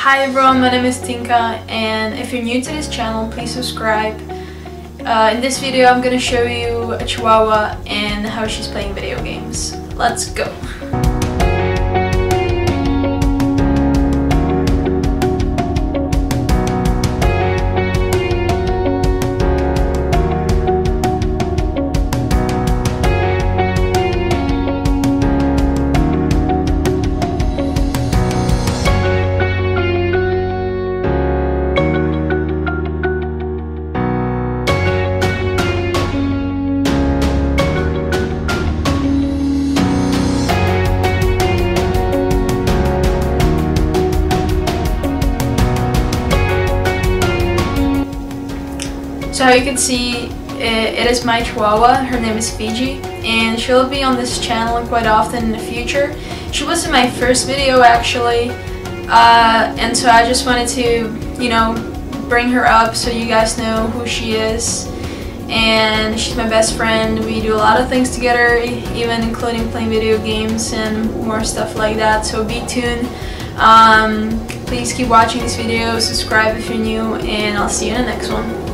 Hi everyone, my name is Tinka, and if you're new to this channel, please subscribe. In this video I'm gonna show you a Chihuahua and how she's playing video games. Let's go! So you can see, it is my Chihuahua. Her name is Fidzi, and she'll be on this channel quite often in the future. She was in my first video actually, and so I just wanted to, you know, bring her up so you guys know who she is. And she's my best friend. We do a lot of things together, even including playing video games and more stuff like that. So be tuned. Please keep watching this video, subscribe if you're new, and I'll see you in the next one.